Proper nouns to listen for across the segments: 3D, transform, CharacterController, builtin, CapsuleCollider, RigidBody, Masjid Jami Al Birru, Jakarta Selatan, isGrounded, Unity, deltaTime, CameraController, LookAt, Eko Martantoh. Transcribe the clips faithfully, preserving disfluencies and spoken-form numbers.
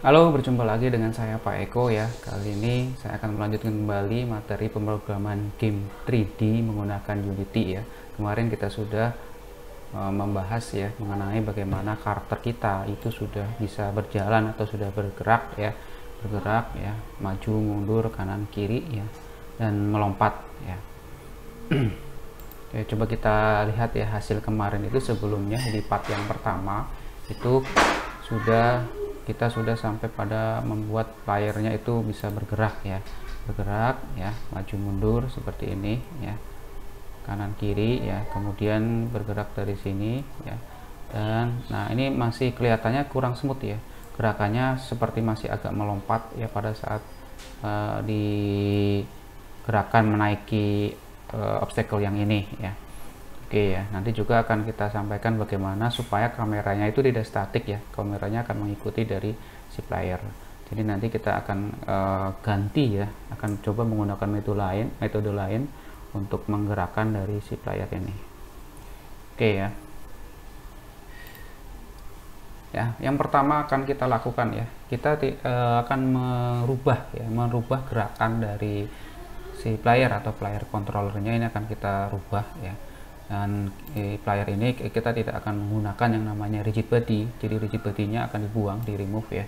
Halo, berjumpa lagi dengan saya Pak Eko ya. Kali ini saya akan melanjutkan kembali materi pemrograman game tiga D menggunakan Unity ya. Kemarin kita sudah e, membahas ya mengenai bagaimana karakter kita itu sudah bisa berjalan atau sudah bergerak ya, bergerak ya, maju mundur kanan kiri ya, dan melompat ya. Ya, coba kita lihat ya hasil kemarin itu. Sebelumnya di part yang pertama itu sudah kita sudah sampai pada membuat layarnya itu bisa bergerak ya, bergerak ya, maju mundur seperti ini ya, kanan kiri ya, kemudian bergerak dari sini ya. Dan nah ini masih kelihatannya kurang smooth ya, gerakannya seperti masih agak melompat ya pada saat uh, di gerakan menaiki uh, obstacle yang ini ya. Oke ya, nanti juga akan kita sampaikan bagaimana supaya kameranya itu tidak statik ya, kameranya akan mengikuti dari si player. Jadi nanti kita akan e, ganti ya, akan coba menggunakan metode lain, metode lain untuk menggerakkan dari si player ini. Oke ya. Ya, yang pertama akan kita lakukan ya, kita e, akan merubah ya, merubah gerakan dari si player atau player controllernya ini akan kita rubah ya. Dan di player ini kita tidak akan menggunakan yang namanya rigid body, jadi rigid body-nya akan dibuang, di remove ya.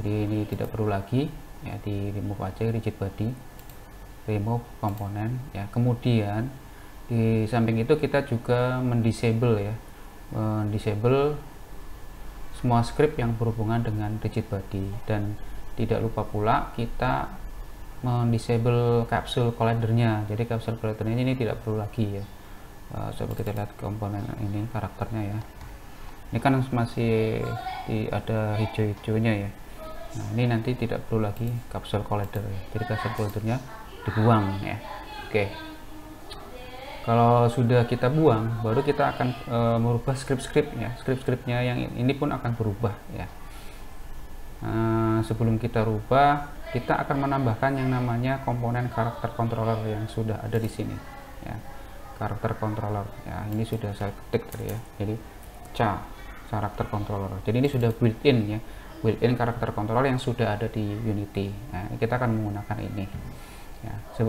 Jadi ini tidak perlu lagi ya, di remove aja rigid body, remove komponen ya. Kemudian di samping itu kita juga mendisable ya, mendisable semua script yang berhubungan dengan rigid body. Dan tidak lupa pula kita mendisable capsule collider-nya, jadi capsule collider-nya ini tidak perlu lagi ya. Coba kita lihat komponen ini karakternya ya, ini kan masih di, ada hijau-hijaunya ya. Nah ini nanti tidak perlu lagi kapsul collider ya, jadi kapsul collidernya dibuang ya. Oke, kalau sudah kita buang baru kita akan e, merubah script-scriptnya, script-scriptnya yang ini pun akan berubah ya. Nah, sebelum kita rubah kita akan menambahkan yang namanya komponen karakter controller yang sudah ada di sini ya, karakter controller ya, ini sudah saya ketik tadi ya, jadi ca karakter controller, jadi ini sudah built-in ya, built-in karakter controller yang sudah ada di Unity. Nah, kita akan menggunakan ini ya. Se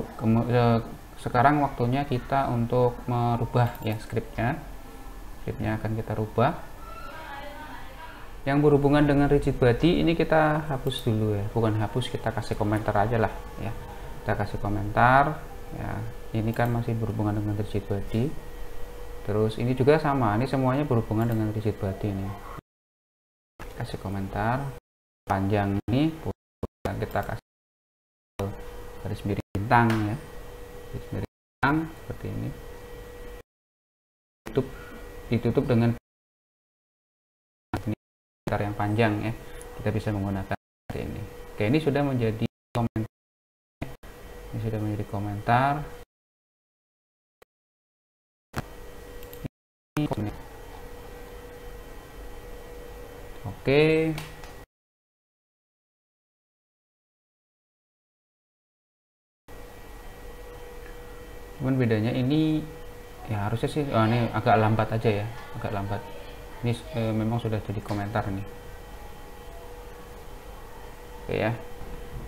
sekarang waktunya kita untuk merubah ya scriptnya, scriptnya akan kita rubah. Yang berhubungan dengan rigid body ini kita hapus dulu ya, bukan hapus, kita kasih komentar aja lah ya, kita kasih komentar ya. Ini kan masih berhubungan dengan rigid body. Terus ini juga sama, ini semuanya berhubungan dengan rigid body nih. Kasih komentar panjang ini kita kasih garis miring bintang ya, garis miring bintang seperti ini. Tutup, ditutup dengan komentar yang panjang ya. Kita bisa menggunakan ini. Oke, ini sudah menjadi komentar. Ini sudah menjadi komentar. Oke, cuman bedanya ini ya harusnya sih, oh ini agak lambat aja ya, agak lambat. Ini eh, memang sudah jadi komentar nih. Oke ya,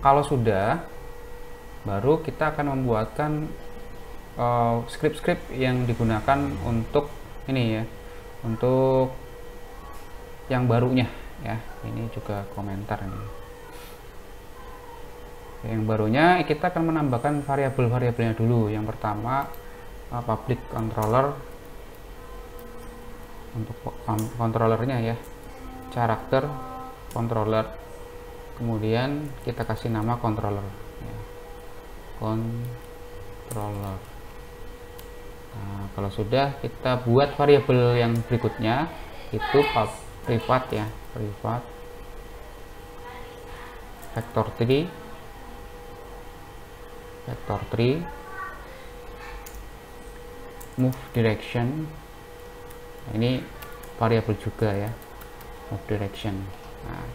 kalau sudah, baru kita akan membuatkan script-script uh, yang digunakan untuk ini ya, untuk yang barunya ya. Ini juga komentar nih. Yang barunya kita akan menambahkan variabel-variabelnya dulu. Yang pertama public controller, untuk controllernya ya, karakter controller, kemudian kita kasih nama controller ya. Controller. Nah, kalau sudah kita buat variabel yang berikutnya itu privat ya, privat vektor tiga, vektor tiga move direction. Nah, ini variabel juga ya, move direction. Nah,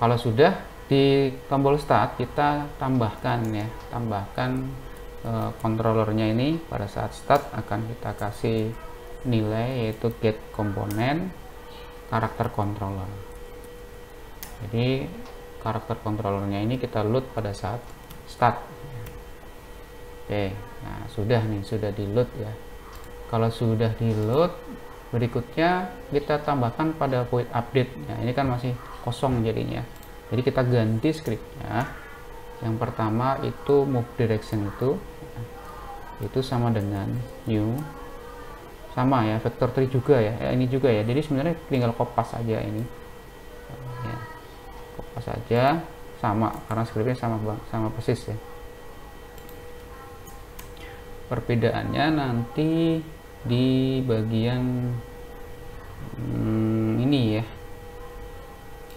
kalau sudah di tombol start kita tambahkan ya, tambahkan controllernya ini. Pada saat start akan kita kasih nilai yaitu get komponen karakter controller. Jadi karakter controllernya ini kita load pada saat start. Oke, nah sudah nih, sudah di load ya. Kalau sudah di load, berikutnya kita tambahkan pada void update. Nah, ini kan masih kosong jadinya. Jadi kita ganti scriptnya. Yang pertama itu move direction itu, itu sama dengan new, sama ya vector tree juga ya. Eh, ini juga ya. Jadi sebenarnya tinggal kopas aja ini. Ya, kopas aja sama karena scriptnya sama sama persis ya. Perbedaannya nanti di bagian hmm, ini ya,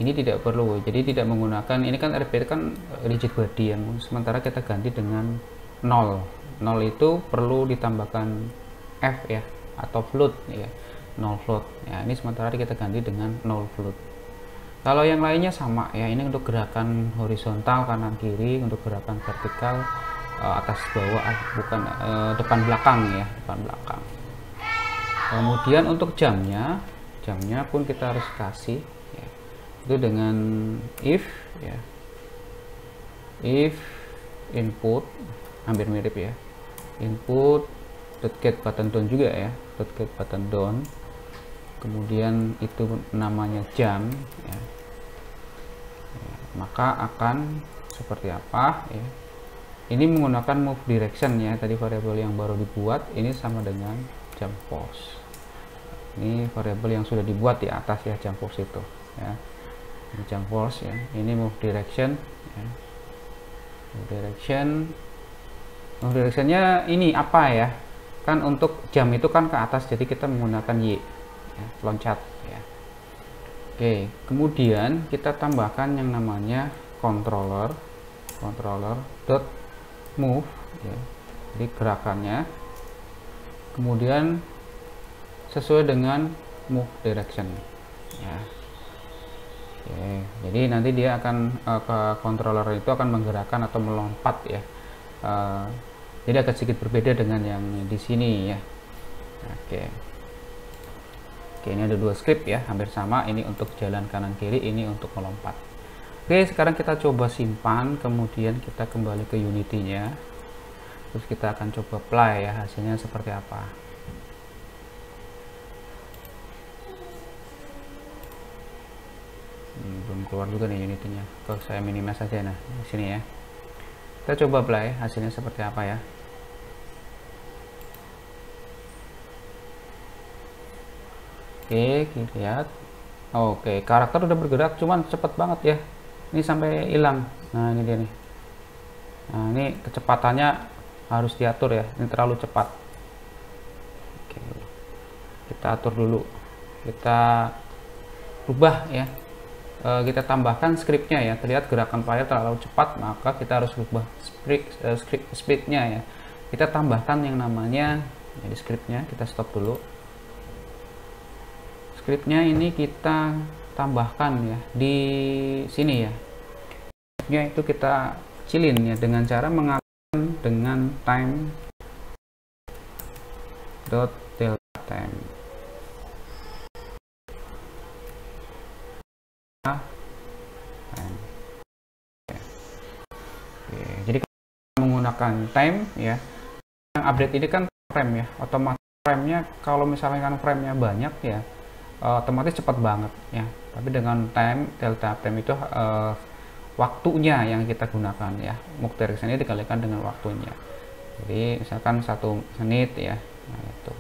ini tidak perlu, jadi tidak menggunakan ini kan R P kan rigid body yang sementara kita ganti dengan nol. Nol itu perlu ditambahkan F ya, atau float ya, nol float ya. Ini sementara kita ganti dengan nol float. Kalau yang lainnya sama ya, ini untuk gerakan horizontal kanan kiri, untuk gerakan vertikal atas bawah, bukan eh, depan belakang ya, depan belakang. Kemudian untuk jamnya, jamnya pun kita harus kasih ya, itu dengan if ya, if input, hampir mirip ya, input .get button down juga ya, .get button down, kemudian itu namanya jam ya. Ya, maka akan seperti apa ya. Ini menggunakan move direction ya, tadi variabel yang baru dibuat, ini sama dengan jam pos. Ini variabel yang sudah dibuat di atas ya, jam pos itu ya. Ini jam pos ya, ini move direction ya. Move direction, move directionnya ini apa ya? Kan untuk jam itu kan ke atas, jadi kita menggunakan Y ya, loncat ya. Oke, kemudian kita tambahkan yang namanya controller, controller dot move ya. Jadi gerakannya kemudian sesuai dengan move direction ya. Oke, jadi nanti dia akan uh, ke controller itu akan menggerakkan atau melompat ya, uh, jadi agak sedikit berbeda dengan yang di sini ya. Oke, oke ini ada dua script ya, hampir sama, ini untuk jalan kanan kiri, ini untuk melompat. Oke, sekarang kita coba simpan, kemudian kita kembali ke Unity-nya, terus kita akan coba play ya, hasilnya seperti apa. Hmm, belum keluar juga nih Unity-nya, kalau saya minimis saja nah di sini ya. Kita coba play, hasilnya seperti apa ya. Oke, kita lihat. Oke, karakter udah bergerak, cuman cepet banget ya. Ini sampai hilang. Nah ini dia nih. Nah ini kecepatannya harus diatur ya, ini terlalu cepat. Oke, kita atur dulu, kita rubah ya, e, kita tambahkan scriptnya ya. Terlihat gerakan player terlalu cepat, maka kita harus rubah script, e, script speednya ya. Kita tambahkan yang namanya, jadi scriptnya kita stop dulu. Scriptnya ini kita tambahkan ya di sini ya. Ya itu kita kecilin ya dengan cara mengalihkan dengan time dot delta time. Oke, jadi kita menggunakan time ya. Yang update ini kan frame ya, otomatis frame-nya kalau misalnya kan frame-nya banyak ya, Uh, otomatis cepat banget ya, tapi dengan time delta time itu uh, waktunya yang kita gunakan ya, move direction ini dikalikan dengan waktunya, jadi misalkan satu menit ya, nah, itu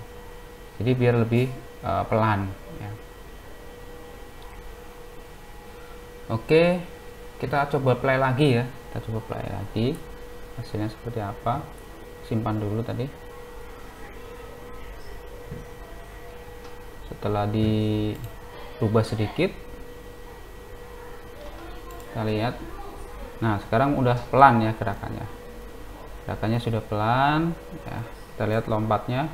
jadi biar lebih uh, pelan ya. Oke, kita coba play lagi ya, kita coba play lagi hasilnya seperti apa, simpan dulu tadi. Setelah dirubah sedikit, kita lihat. Nah sekarang udah pelan ya gerakannya, gerakannya sudah pelan ya. Kita lihat lompatnya,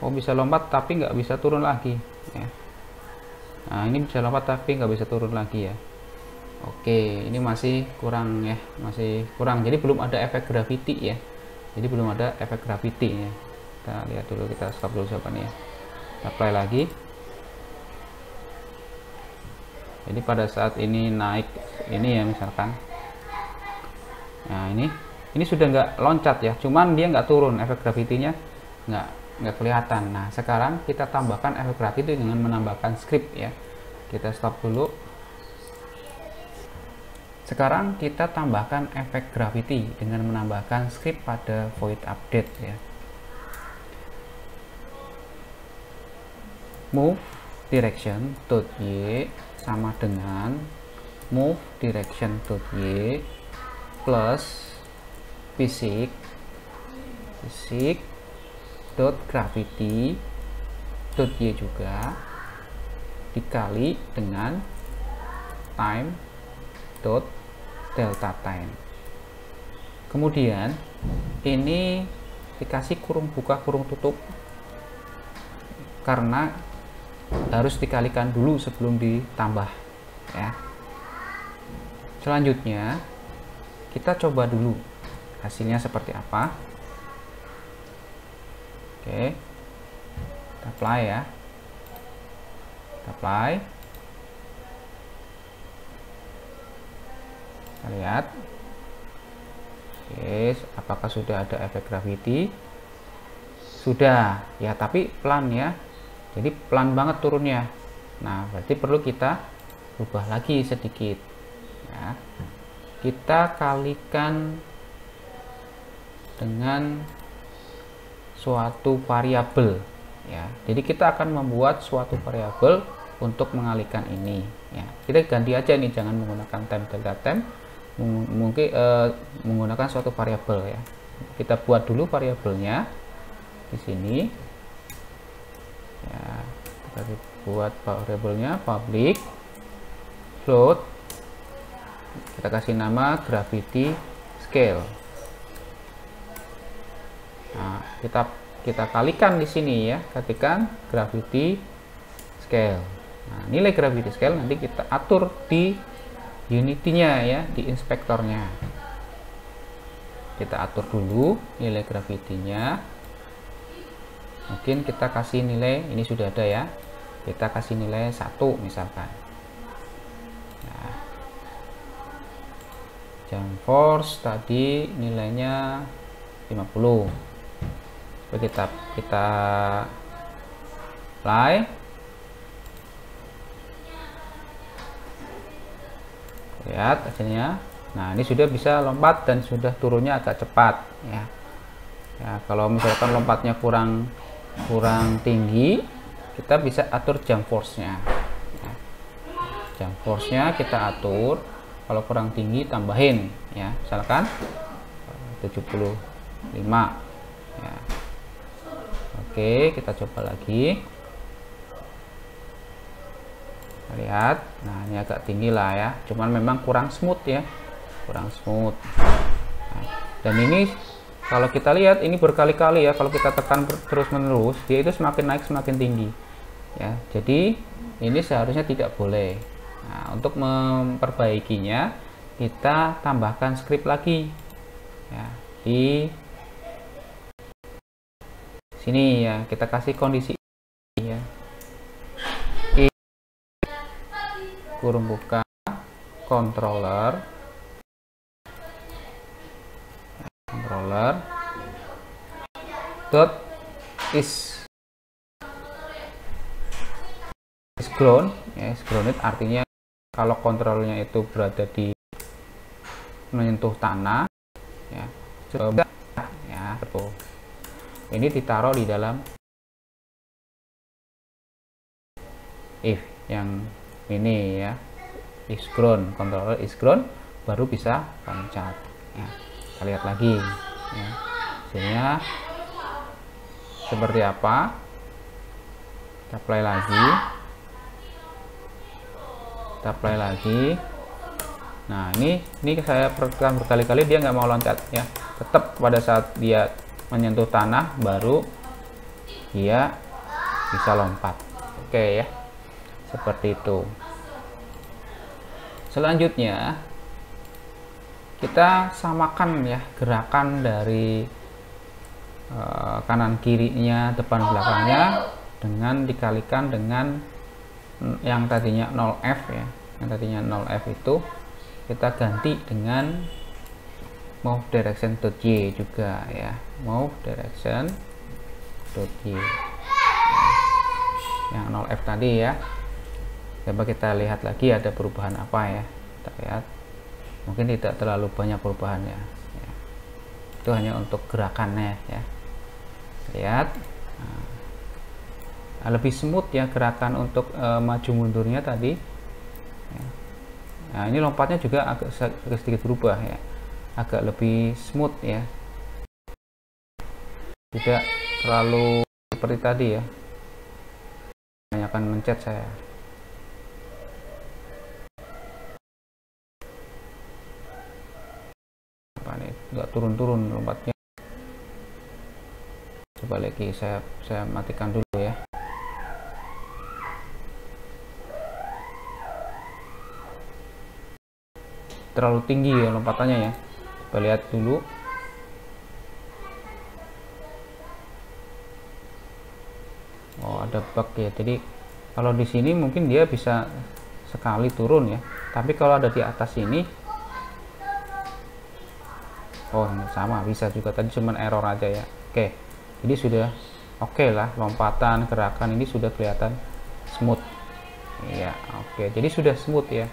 oh bisa lompat tapi nggak bisa turun lagi ya. Nah ini bisa lompat tapi nggak bisa turun lagi ya. Oke, ini masih kurang ya, masih kurang, jadi belum ada efek gravity ya, jadi belum ada efek gravity ya. Kita lihat dulu, kita stop dulu siapa nih ya. Kita play lagi. Jadi pada saat ini naik ini ya misalkan, nah ini ini sudah nggak loncat ya, cuman dia nggak turun, efek gravitinya nggak nggak kelihatan. Nah sekarang kita tambahkan efek gravity dengan menambahkan script ya. Kita stop dulu. Sekarang kita tambahkan efek gravity dengan menambahkan script pada void update ya. Move direction dot y sama dengan move direction dot y plus physics physics dot gravity dot y juga dikali dengan time dot delta time. Kemudian ini dikasih kurung buka kurung tutup karena harus dikalikan dulu sebelum ditambah ya. Selanjutnya kita coba dulu hasilnya seperti apa. Oke, kita apply ya, kita apply, kita lihat. Oke, apakah sudah ada efek gravity? Sudah ya, tapi pelan ya. Jadi pelan banget turunnya. Nah, berarti perlu kita ubah lagi sedikit. Ya. Kita kalikan dengan suatu variabel. Ya. Jadi kita akan membuat suatu variabel untuk mengalihkan ini. Ya. Kita ganti aja ini, jangan menggunakan time delta time, mungkin eh, menggunakan suatu variabel ya. Kita buat dulu variabelnya di sini. Ya, kita buat variabelnya public float, kita kasih nama gravity scale. Nah, kita kita kalikan di sini ya, kalikan gravity scale. Nah, nilai gravity scale nanti kita atur di Unity-nya ya, di inspektornya. Kita atur dulu nilai gravity-nya. Mungkin kita kasih nilai, ini sudah ada ya, kita kasih nilai satu misalkan. Nah, jump force tadi nilainya lima puluh. Kita kita apply. Lihat hasilnya. Nah, ini sudah bisa lompat dan sudah turunnya agak cepat ya. Ya, kalau misalkan lompatnya kurang kurang tinggi, kita bisa atur jump force-nya. Nah, jump force-nya kita atur, kalau kurang tinggi tambahin ya, misalkan tujuh puluh lima ya. Oke, kita coba lagi, lihat. Nah, ini agak tinggi lah ya, cuman memang kurang smooth ya, kurang smooth. Nah, dan ini kalau kita lihat ini berkali-kali ya, kalau kita tekan terus-menerus, dia itu semakin naik semakin tinggi ya. Jadi ini seharusnya tidak boleh. Nah, untuk memperbaikinya kita tambahkan script lagi ya, di sini ya, kita kasih kondisi ya, kurung buka controller controller dot is is ground ya, is grounded artinya kalau kontrolnya itu berada di menyentuh tanah ya, sudah ya, betul. Ini ditaruh di dalam if yang ini ya, is ground, controller is ground, baru bisa loncat ya. Kita lihat lagi ya, hasilnya seperti apa. Kita play lagi, kita play lagi. Nah, ini ini saya perhatikan berkali-kali, dia nggak mau loncat ya, tetap pada saat dia menyentuh tanah baru dia bisa lompat. Oke ya, seperti itu. Selanjutnya kita samakan ya gerakan dari uh, kanan kirinya, depan belakangnya, dengan dikalikan dengan yang tadinya nol F ya, yang tadinya nol F itu kita ganti dengan move direction.y juga ya, move direction.y yang nol F tadi ya. Coba kita lihat lagi ada perubahan apa ya, kita lihat. Mungkin tidak terlalu banyak perubahannya ya. Itu hanya untuk gerakannya ya, lihat. Nah, lebih smooth ya gerakan untuk uh, maju mundurnya tadi ya. Nah, ini lompatnya juga agak, agak sedikit berubah ya, agak lebih smooth ya, tidak terlalu seperti tadi ya, hanya akan mencet saya. Nggak turun-turun lompatnya. Coba lagi saya saya matikan dulu ya. Terlalu tinggi ya lompatannya ya. Coba lihat dulu. Oh, ada bug ya. Jadi kalau di sini mungkin dia bisa sekali turun ya. Tapi kalau ada di atas ini, oh sama bisa juga, tadi cuman error aja ya. Oke, jadi sudah oke okay lah, lompatan gerakan ini sudah kelihatan smooth ya. Oke, jadi sudah smooth ya,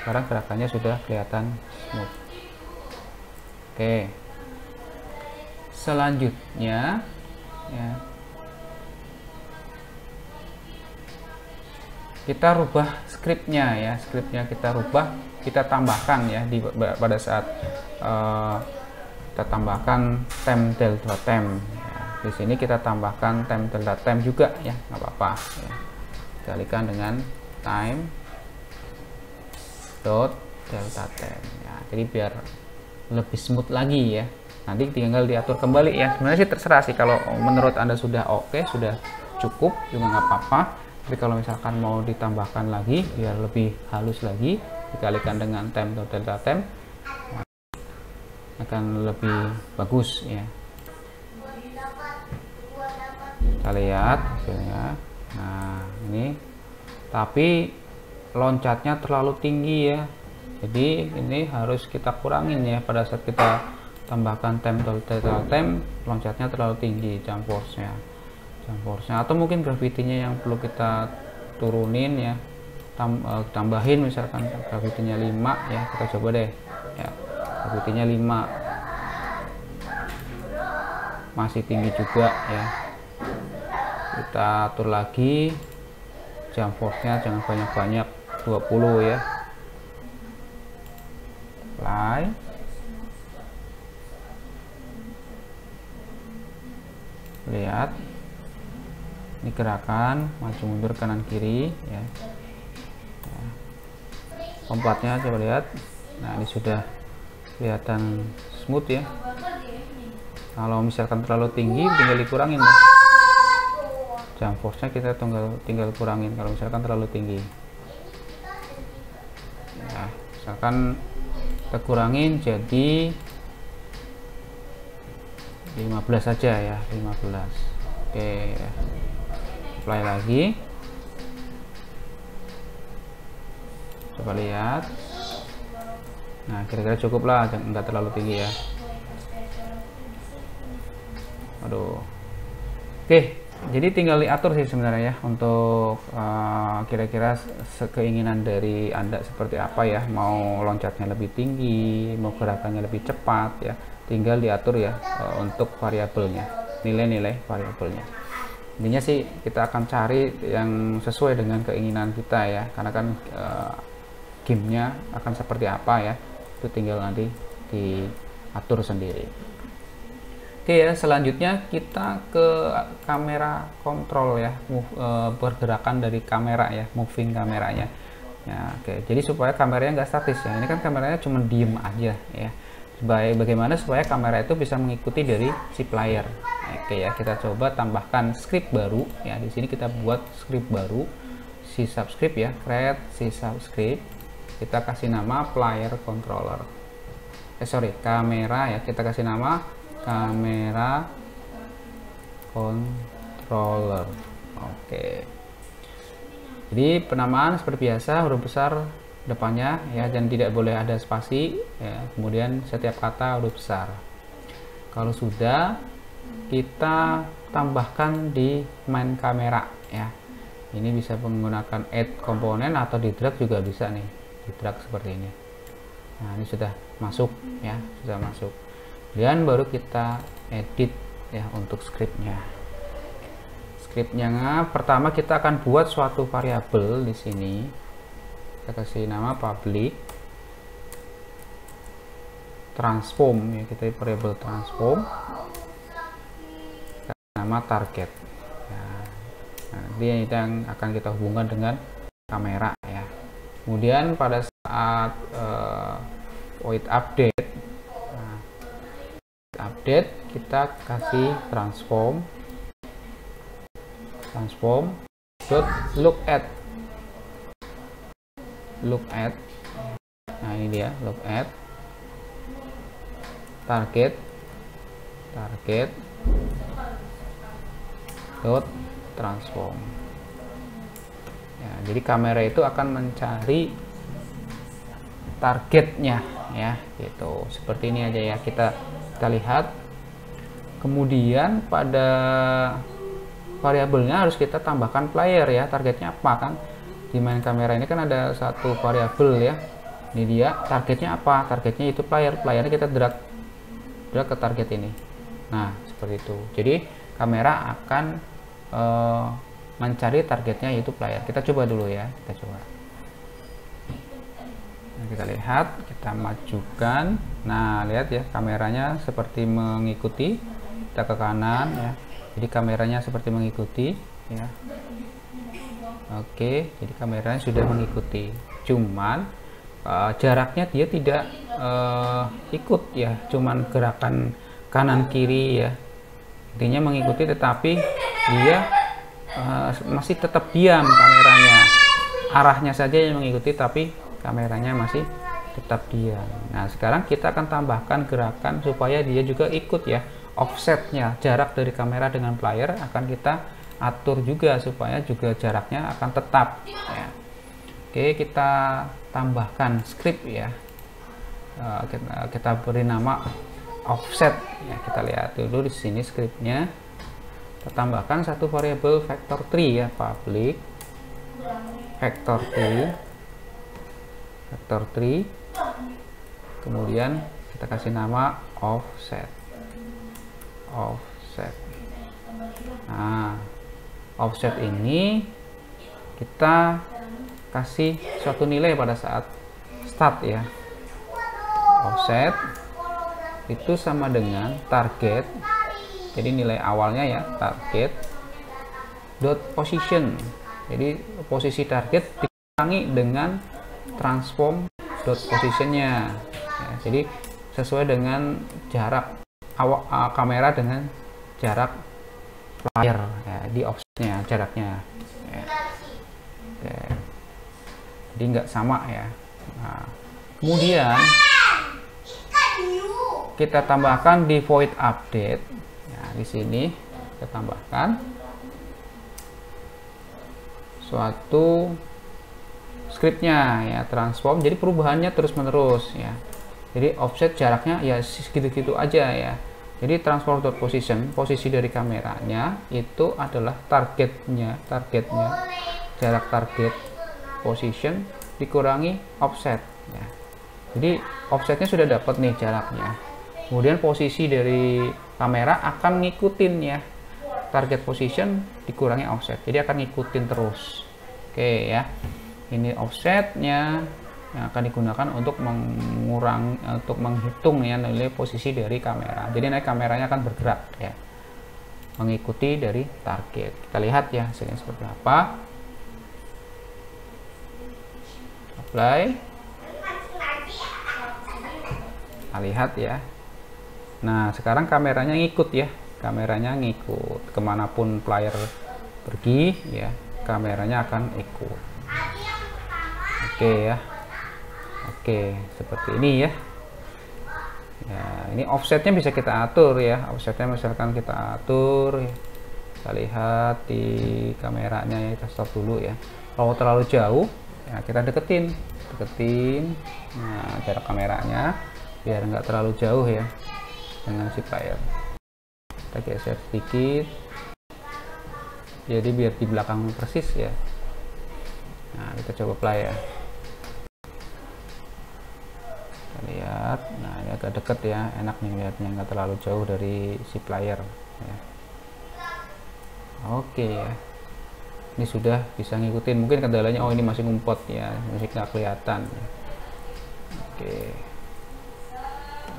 sekarang gerakannya sudah kelihatan smooth. Oke, selanjutnya ya, kita rubah scriptnya ya, scriptnya kita rubah, kita tambahkan ya di, pada saat uh, kita tambahkan temp delta temp ya. Di sini kita tambahkan temp delta temp juga ya, nggak apa-apa ya. Dikalikan dengan time dot delta temp ya, jadi biar lebih smooth lagi ya, nanti tinggal diatur kembali ya. Sebenarnya sih terserah sih, kalau menurut Anda sudah oke, sudah cukup juga nggak apa-apa, tapi kalau misalkan mau ditambahkan lagi biar lebih halus lagi, dikalikan dengan temp dot delta temp akan lebih bagus ya. Kita lihat hasilnya. Nah ini, tapi loncatnya terlalu tinggi ya, jadi ini harus kita kurangin ya. Pada saat kita tambahkan temp delta temp, loncatnya terlalu tinggi, jump force-nya, jump force-nya atau mungkin gravity-nya yang perlu kita turunin ya, Tam, uh, tambahin misalkan gravity-nya lima ya, kita coba deh ya. Gravitinya lima, masih tinggi juga ya, kita atur lagi. Jump force nya jangan banyak-banyak, dua puluh ya. Apply, lihat ini gerakan maju mundur kanan kiri ya, lompatnya coba lihat. Nah ini sudah kelihatan smooth ya. Kalau misalkan terlalu tinggi tinggal dikurangin ya. Jump force nya kita tinggal, tinggal kurangin kalau misalkan terlalu tinggi ya, misalkan kita kurangin jadi lima belas saja ya, lima belas. Oke, apply lagi, coba lihat. Nah kira-kira cukup lah, nggak terlalu tinggi ya. Aduh. Oke, jadi tinggal diatur sih sebenarnya ya untuk kira-kira uh, keinginan dari Anda seperti apa ya, mau loncatnya lebih tinggi, mau gerakannya lebih cepat ya, tinggal diatur ya uh, untuk variabelnya, nilai-nilai variabelnya. Intinya sih kita akan cari yang sesuai dengan keinginan kita ya, karena kan uh, gamenya akan seperti apa ya, itu tinggal nanti diatur sendiri. Oke ya, selanjutnya kita ke kamera kontrol ya, move, e, pergerakan dari kamera ya, moving kameranya ya. Oke, jadi supaya kameranya nggak statis ya, ini kan kameranya cuma diem aja ya, baik bagaimana supaya kamera itu bisa mengikuti dari si player. Oke ya, kita coba tambahkan script baru ya. Di sini kita buat script baru, si subscript ya, create si subscript, kita kasih nama player controller, eh sorry kamera ya, kita kasih nama kamera controller. Oke, jadi penamaan seperti biasa, huruf besar depannya ya, dan tidak boleh ada spasi ya. Kemudian setiap kata huruf besar. Kalau sudah, kita tambahkan di main kamera ya. Ini bisa menggunakan add komponen atau di drag juga bisa nih, di drag seperti ini. Nah, ini sudah masuk ya, sudah masuk. Dan baru kita edit ya untuk scriptnya. Scriptnya pertama kita akan buat suatu variabel di sini. Kita kasih nama public transform ya, kita variabel transform, nama target ya. Nah, ini yang akan kita hubungkan dengan kamera ya. Kemudian pada saat uh, void update, nah, update kita kasih transform transform dot look at look at nah ini dia look at target target dot transform ya, jadi kamera itu akan mencari targetnya ya, gitu seperti ini aja ya, kita kita lihat. Kemudian pada variabelnya harus kita tambahkan player ya, targetnya apa kan. Di main kamera ini kan ada satu variabel ya, ini dia targetnya apa, targetnya itu player, playernya kita drag drag ke target ini. Nah seperti itu, jadi kamera akan e, mencari targetnya yaitu player. Kita coba dulu ya, kita coba. Nah, kita lihat, kita majukan. Nah lihat ya, kameranya seperti mengikuti, kita ke kanan ya, jadi kameranya seperti mengikuti ya. Oke, jadi kameranya sudah mengikuti, cuman uh, jaraknya dia tidak uh, ikut ya, cuman gerakan kanan kiri ya, intinya mengikuti, tetapi dia uh, masih tetap diam kameranya, arahnya saja yang mengikuti tapi kameranya masih tetap diam. Nah sekarang kita akan tambahkan gerakan supaya dia juga ikut ya, offsetnya, jarak dari kamera dengan player akan kita atur juga supaya juga jaraknya akan tetap ya. Oke, kita tambahkan script ya, uh, kita, kita beri nama offset ya. Kita lihat dulu di sini scriptnya, kita tambahkan satu variabel vector tree ya, public vector tree vector tree kemudian kita kasih nama offset offset nah offset ini kita kasih suatu nilai pada saat start ya. Offset itu sama dengan target, jadi nilai awalnya ya target dot position, jadi posisi target dikurangi dengan transform dot positionnya ya, jadi sesuai dengan jarak awal uh, kamera dengan jarak player ya, di offsetnya jaraknya ya. Oke. Jadi nggak sama ya. Nah, kemudian kita tambahkan di void update ya, di sini kita tambahkan suatu scriptnya ya, transform, jadi perubahannya terus menerus ya, jadi offset jaraknya ya segitu-gitu aja ya. Jadi transform dot position, posisi dari kameranya itu adalah targetnya, targetnya jarak target position dikurangi offset ya. Jadi offsetnya sudah dapat nih jaraknya. Kemudian posisi dari kamera akan ngikutin ya, target position dikurangi offset, jadi akan ngikutin terus. Oke ya, ini offsetnya yang akan digunakan untuk mengurangi, untuk menghitung ya nilai posisi dari kamera. Jadi naik kameranya akan bergerak ya, mengikuti dari target. Kita lihat ya hasilnya seperti apa. Apply. Kita lihat ya. Nah sekarang kameranya ngikut ya, kameranya ngikut kemanapun player pergi ya, kameranya akan ikut. Oke ya. Oke, seperti ini ya. Ya, ini offsetnya bisa kita atur ya. Offsetnya misalkan kita atur, kita lihat di kameranya ya, kita stop dulu ya. Kalau terlalu jauh, ya kita deketin. deketin, nah, jarak kameranya biar nggak terlalu jauh ya dengan si player. Kita geser sedikit, jadi biar di belakang persis ya. Nah, kita coba player, kita lihat, nah ini agak deket ya, enak nih lihatnya, nggak terlalu jauh dari si player ya. Oke ya, ini sudah bisa ngikutin. Mungkin kendalanya oh ini masih ngumpet ya, musik nggak kelihatan. Oke,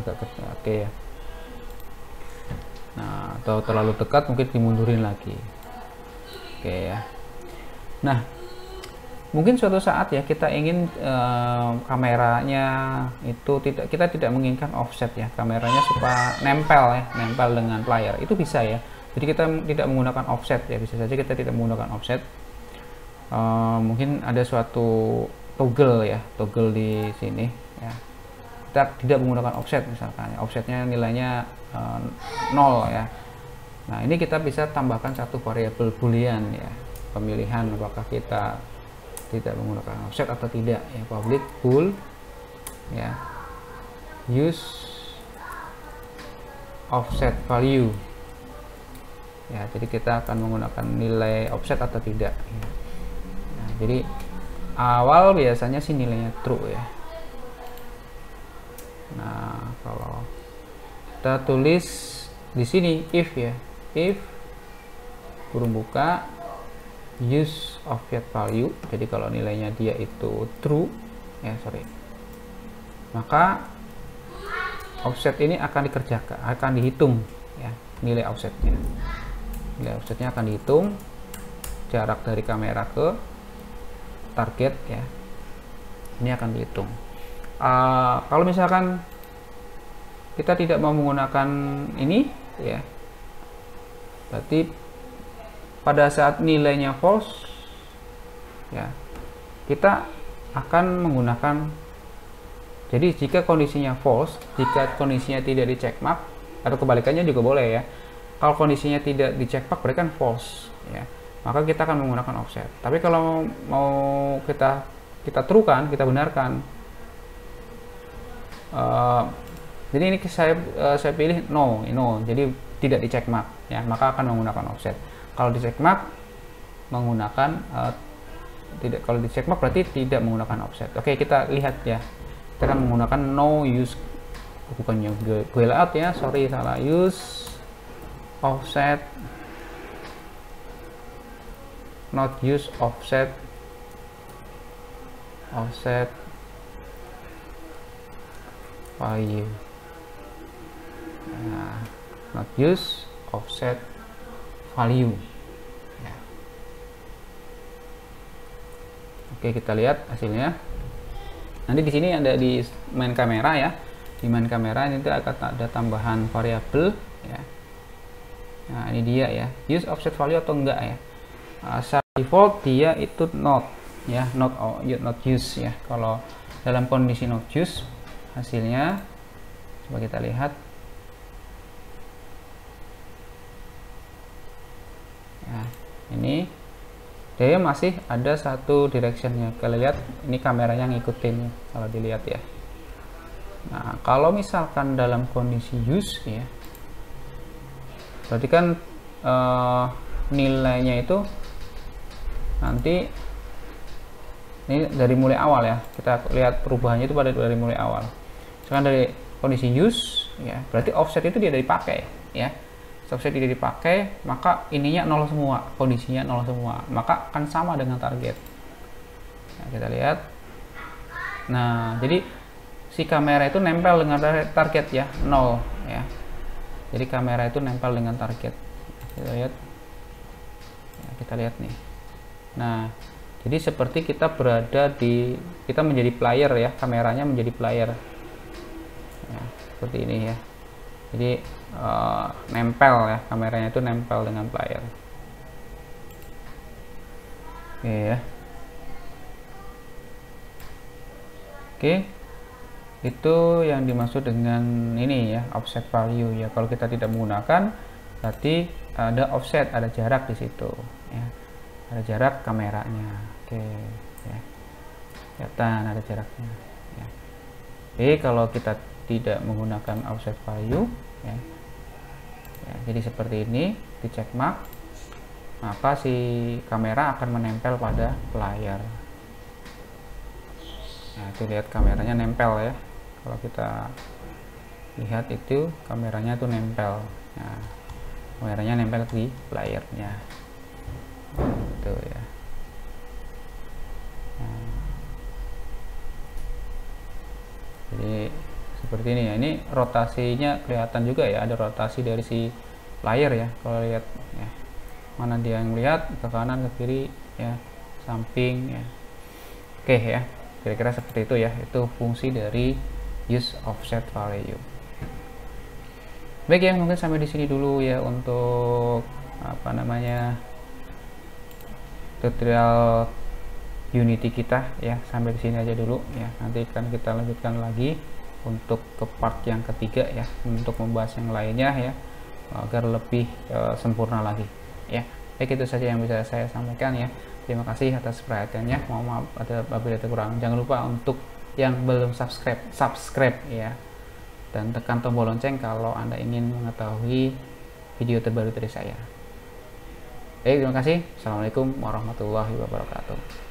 agak kecil, oke ya. Nah, atau terlalu dekat mungkin dimundurin lagi. Oke ya. Nah, mungkin suatu saat ya kita ingin eh, kameranya itu tidak, kita tidak menginginkan offset ya, kameranya supaya nempel ya, nempel dengan player itu bisa ya. Jadi kita tidak menggunakan offset ya, bisa saja kita tidak menggunakan offset. E, mungkin ada suatu toggle ya, toggle di sini ya. Kita tidak menggunakan offset misalkan. Offsetnya nilainya e, nol ya. Nah, ini kita bisa tambahkan satu variabel boolean ya. Pemilihan apakah kita tidak menggunakan offset atau tidak ya, public bool ya. Use offset value. Ya, jadi kita akan menggunakan nilai offset atau tidak. Nah, jadi awal biasanya sih nilainya true ya. Nah, kalau kita tulis di sini if ya, if kurung buka use offset value. Jadi kalau nilainya dia itu true ya, sorry. Maka offset ini akan dikerjakan, akan dihitung ya, nilai offsetnya. Nilai offsetnya akan dihitung, jarak dari kamera ke target ya, ini akan dihitung. Uh, kalau misalkan kita tidak mau menggunakan ini ya, berarti pada saat nilainya false ya, kita akan menggunakan, jadi jika kondisinya false, jika kondisinya tidak di checkmark, atau kebalikannya juga boleh ya. Kalau kondisinya tidak di checkmark berarti kan false ya, maka kita akan menggunakan offset. Tapi kalau mau kita kita true kan, kita benarkan, uh, jadi ini saya uh, saya pilih no, no, jadi tidak di checkmark ya, maka akan menggunakan offset. Kalau di checkmark menggunakan uh, tidak, kalau di checkmark berarti tidak menggunakan offset. Oke, kita lihat ya, kita akan menggunakan no use, bukannya gue out ya, sorry salah, use offset, not use offset, offset value, nah, not use offset value ya. Oke, kita lihat hasilnya nanti. Di sini ada di main kamera ya, di main kamera ini akan ada tambahan variabel ya. Nah, ini dia ya, use offset value atau enggak ya. Uh, secara default dia itu not ya, not not use ya. Kalau dalam kondisi not use, hasilnya coba kita lihat ya, ini dia masih ada satu directionnya. Kalau lihat ini kameranya ngikutin kalau dilihat ya. Nah, kalau misalkan dalam kondisi use ya, berarti kan uh, nilainya itu nanti ini dari mulai awal ya, kita lihat perubahannya itu pada dari mulai awal. Misalkan dari kondisi use ya, berarti offset itu dia dari pakai ya, offset tidak dipakai, maka ininya nol semua, kondisinya nol semua, maka akan sama dengan target. Nah, kita lihat, nah jadi si kamera itu nempel dengan target ya, nol ya. Jadi kamera itu nempel dengan target. Kita lihat, ya, kita lihat nih. Nah, jadi seperti kita berada di, kita menjadi player ya, kameranya menjadi player. Ya, seperti ini ya. Jadi uh, nempel ya, kameranya itu nempel dengan player. Oke ya. Oke. Itu yang dimaksud dengan ini ya, offset value ya. Kalau kita tidak menggunakan, berarti ada offset, ada jarak di situ ya, ada jarak kameranya. Oke ya. kelihatan ada jaraknya ya. Oke, kalau kita tidak menggunakan offset value ya. Ya, jadi seperti ini di check mark, maka si kamera akan menempel pada layar. Nah, itu lihat kameranya nempel ya. Kalau kita lihat itu kameranya tuh nempel. Nah, kameranya nempel di layarnya. Itu ya. Nah, jadi seperti ini ya. Ini rotasinya kelihatan juga ya. Ada rotasi dari si layar ya. Kalau lihat ya, mana dia yang lihat ke kanan ke kiri ya, samping ya. Oke ya. Kira-kira seperti itu ya, itu fungsi dari use offset value. Baik ya, mungkin sampai di sini dulu ya untuk apa namanya tutorial Unity kita ya, sampai di sini aja dulu ya. Nanti akan kita lanjutkan lagi untuk ke part yang ketiga ya, untuk membahas yang lainnya ya, agar lebih uh, sempurna lagi ya. Baik, itu saja yang bisa saya sampaikan ya. Terima kasih atas perhatiannya. Mohon maaf ada apabila ada kurang. Jangan lupa untuk yang belum subscribe, subscribe ya. Dan tekan tombol lonceng kalau Anda ingin mengetahui video terbaru dari saya. Baik, terima kasih. Assalamualaikum warahmatullahi wabarakatuh.